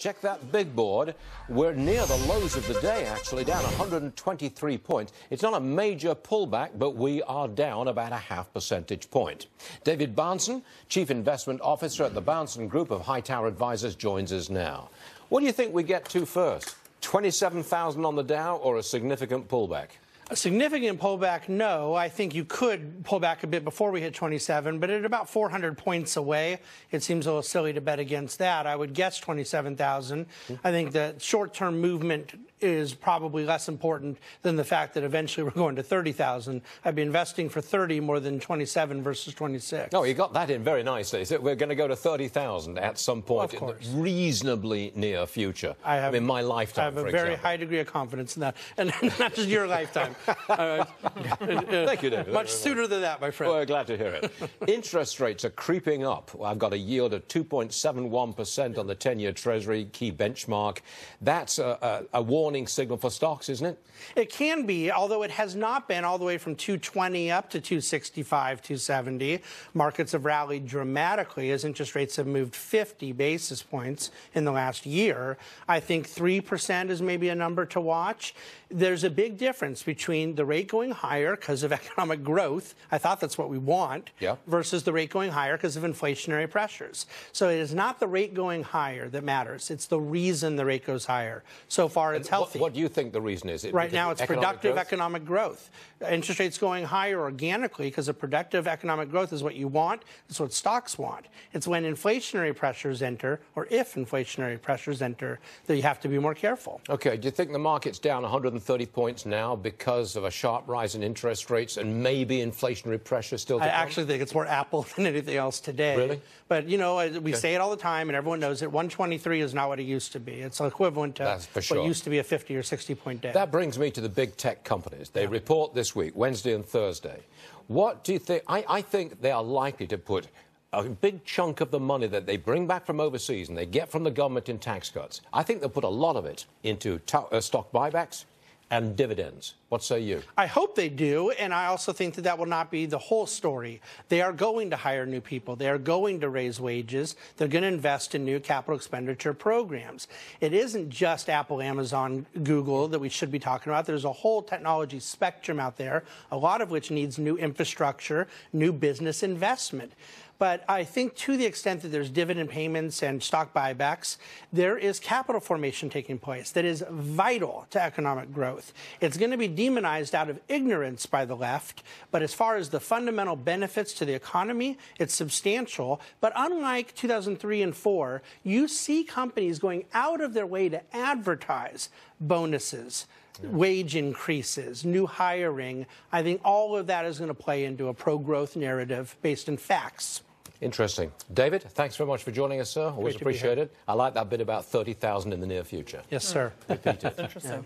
Check that big board. We're near the lows of the day, actually, down 123 points. It's not a major pullback, but we are down about a half percentage point. David Bahnsen, Chief Investment Officer at the Bahnsen Group of High Tower Advisors, joins us now. What do you think we get to first? 27,000 on the Dow or a significant pullback? A significant pullback, no. I think you could pull back a bit before we hit 27, but at about 400 points away, it seems a little silly to bet against that. I would guess 27,000. I think the short-term movement is probably less important than the fact that eventually we're going to 30,000. I'd be investing for 30 more than 27 versus 26. No, you got that in very nicely. So we're going to go to 30,000 at some point in the reasonably near future. I mean, my lifetime, I have a very high degree of confidence in that. And not just your lifetime. Thank you, David. Much sooner than that, my friend. Well, we're glad to hear it. Interest rates are creeping up. I've got a yield of 2.71% on the 10-year Treasury, key benchmark. That's a warning signal for stocks, isn't it? It can be, although it has not been all the way from 220 up to 265, 270. Markets have rallied dramatically as interest rates have moved 50 basis points in the last year. I think 3% is maybe a number to watch. There's a big difference between the rate going higher because of economic growth, I thought that's what we want, versus the rate going higher because of inflationary pressures. So it is not the rate going higher that matters. It's the reason the rate goes higher. So far, it's healthy. What do you think the reason is? Right now, it's productive economic growth. Interest rates going higher organically because of productive economic growth is what you want. It's what stocks want. It's when inflationary pressures enter, or if inflationary pressures enter, that you have to be more careful. Okay. Do you think the market's down 130 points now because of a sharp rise in interest rates and maybe inflationary pressure still to come? I actually think it's more Apple than anything else today. Really? But, you know, we say it all the time, and everyone knows it. 123 is not what it used to be. It's equivalent to what used to be a 50 or 60-point day. That brings me to the big tech companies. They report this week, Wednesday and Thursday. What do you think? I think they are likely to put a big chunk of the money that they bring back from overseas and they get from the government in tax cuts. I think they'll put a lot of it into stock buybacks and dividends. What say you? I hope they do, and I also think that that will not be the whole story. They are going to hire new people. They are going to raise wages. They're going to invest in new capital expenditure programs. It isn't just Apple, Amazon, Google that we should be talking about. There's a whole technology spectrum out there, a lot of which needs new infrastructure, new business investment. But I think to the extent that there's dividend payments and stock buybacks, there is capital formation taking place that is vital to economic growth. It's going to be demonized out of ignorance by the left, but as far as the fundamental benefits to the economy, it's substantial. But unlike 2003 and 2004, you see companies going out of their way to advertise bonuses, wage increases, new hiring. I think all of that is going to play into a pro-growth narrative based in facts. Interesting. David, thanks very much for joining us, sir. Always appreciate it. I like that bit about 30,000 in the near future. Yes, sir. Repeat it. That's interesting.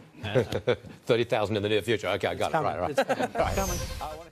30,000 in the near future. Okay, I got it. Right.